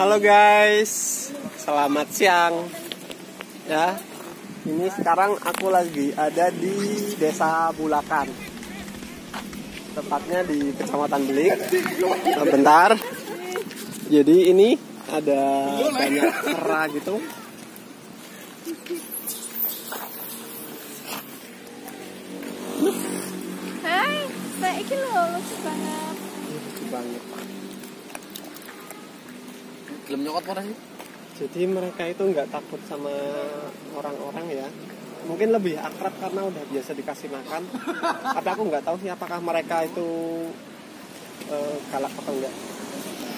Halo guys, selamat siang. Ya, ini sekarang aku lagi ada di Desa Bulakan, tepatnya di Kecamatan Belik. Bentar. Jadi ini ada banyak kera gitu. Hai, baik loh, lucu banget. Lucu banget. Belum nyokot orang sih. Jadi mereka itu nggak takut sama orang-orang ya. Mungkin lebih akrab karena udah biasa dikasih makan. Tapi aku nggak tahu sih apakah mereka itu galak atau enggak.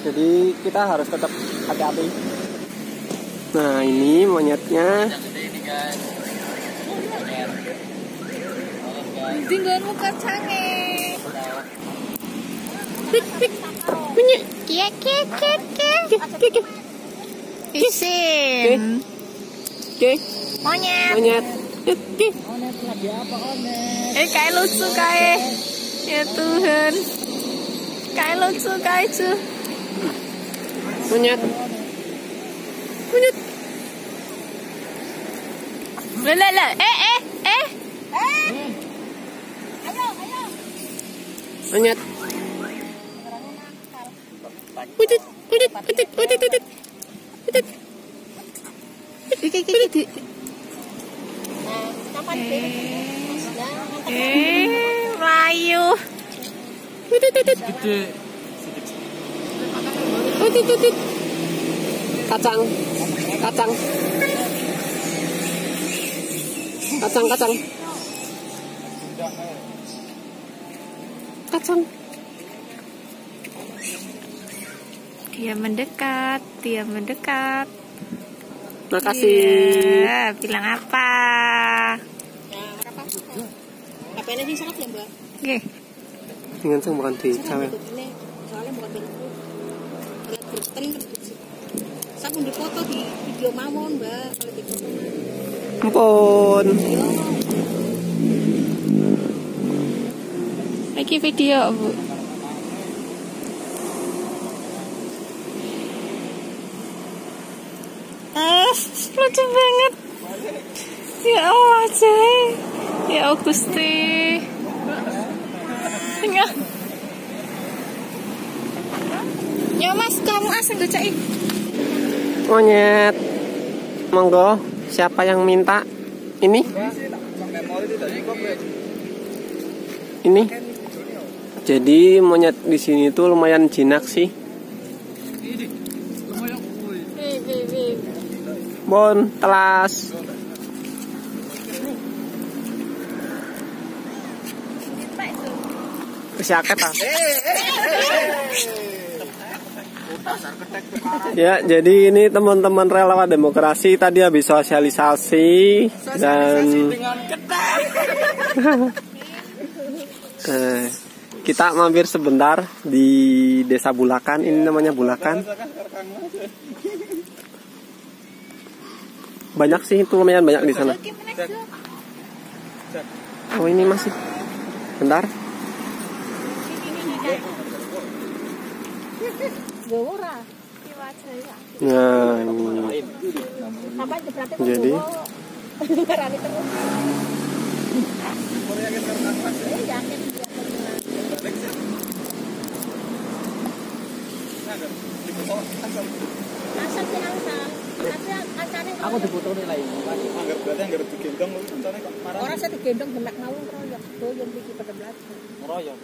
Jadi kita harus tetap hati-hati. Nah ini monyetnya. Tinggalin muka cange. Monyet. Kek. Isin. Kek. Monyet. Kek. Monyet lagi apa onet? Kayak lucu kayak. Ya Tuhan. Kayak lucu kayak itu. Monyet. Monyet. Lala. Eh. Ayo. Monyet. Udut. Iki. Kapan layu. Udut. Kacang. Dia mendekat. Makasih. Ya, bilang apa? Apa ini sangat ya, Mbak? Nggih. Dengan sang bukan di cawe. Soalnya bukan berku. Lihat berten terus. Saya pun dipoto di video mamon, Mbak, kalau di foto. Ampun. Iki video, Bu. Lucu banget. Ya Allah, Jai. Ya Gusti. Tengah. Ya Mas, kamu asing gocai. Monyet. Monggo, siapa yang minta? Ini. Jadi monyet di sini tuh lumayan jinak sih. Bon, telas. Kesiaket ah. Ya, jadi ini teman-teman relawan demokrasi tadi habis sosialisasi dan kita mampir sebentar di Desa Bulakan. Ini namanya Bulakan. Banyak sih, itu lumayan banyak di sana. Oh ini masih. Bentar. Nah, ini. Jadi. Aku dipotone lha iki. Angger berarti angger digendong kuwi rencane kok marah. Ora satu gendong demek mawon royok. Doyon iki pada belajar. Royok.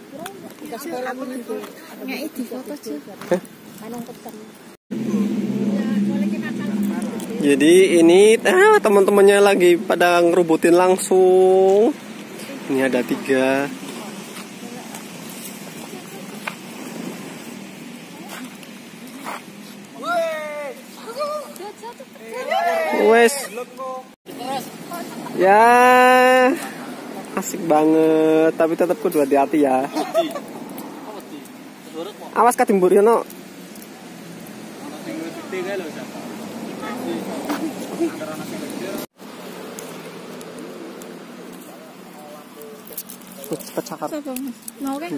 Dikasih lagu niku. Ngeki difoto juga. Manung peten. Jadi ini teman-temannya lagi pada ngerubutin langsung. Ini ada 3. Wes. Ya. Asik banget, tapi tetap kudu hati-hati ya. Awas kadimbur yono. Cepet cakap. Mau kan?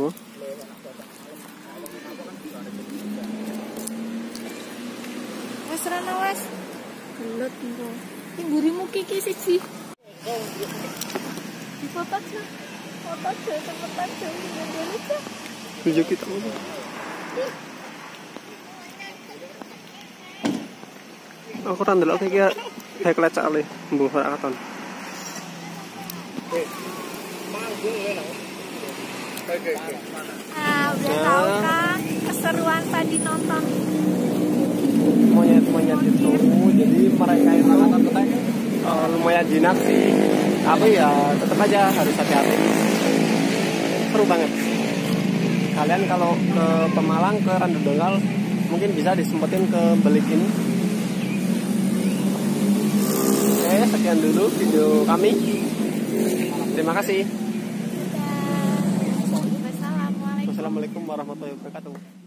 wis rene wis gelut engko. Ki mburimu kiki siji. Foto aja. Foto aja tempat aja Indonesia. Tunjuk kita dulu. Aku ra ndelok iki hek lecak le mbuh ora katon. Ah, udah tahu kan keseruan tadi nonton monyet-monyet itu. Jadi mereka itu lumayan jinak sih. Tapi ya tetap aja harus hati-hati. Seru banget. Kalian kalau ke Pemalang, ke Randudenggal mungkin bisa disempetin ke Belikin. Oke, sekian dulu video kami. Terima kasih. Assalamualaikum warahmatullahi wabarakatuh.